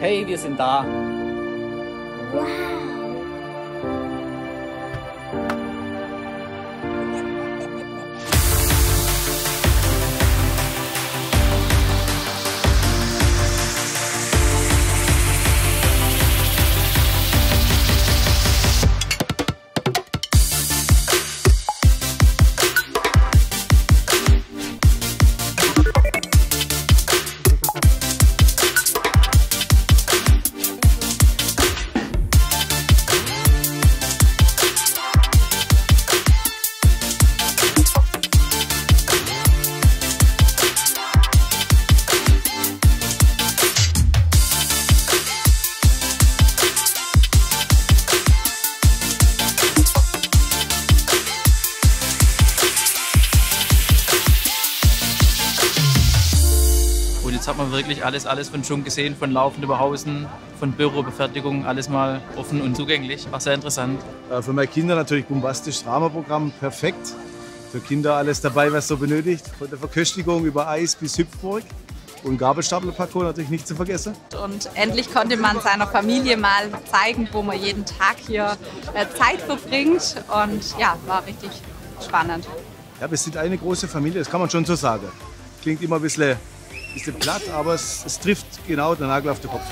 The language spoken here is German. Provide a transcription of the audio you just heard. Hey, wir sind da. Wow. Jetzt hat man wirklich alles von schon gesehen, von Laufen über Hausen, von Bürobefertigung, alles mal offen und zugänglich. War sehr interessant. Für meine Kinder natürlich bombastisch, Rahmenprogramm perfekt. Für Kinder alles dabei, was so benötigt. Von der Verköstigung über Eis bis Hüpfburg und Gabelstaplerparcours natürlich nicht zu vergessen. Und endlich konnte man seiner Familie mal zeigen, wo man jeden Tag hier Zeit verbringt. Und ja, war richtig spannend. Ja, wir sind eine große Familie, das kann man schon so sagen. Klingt immer ein bisschen platt, aber es trifft genau den Nagel auf den Kopf.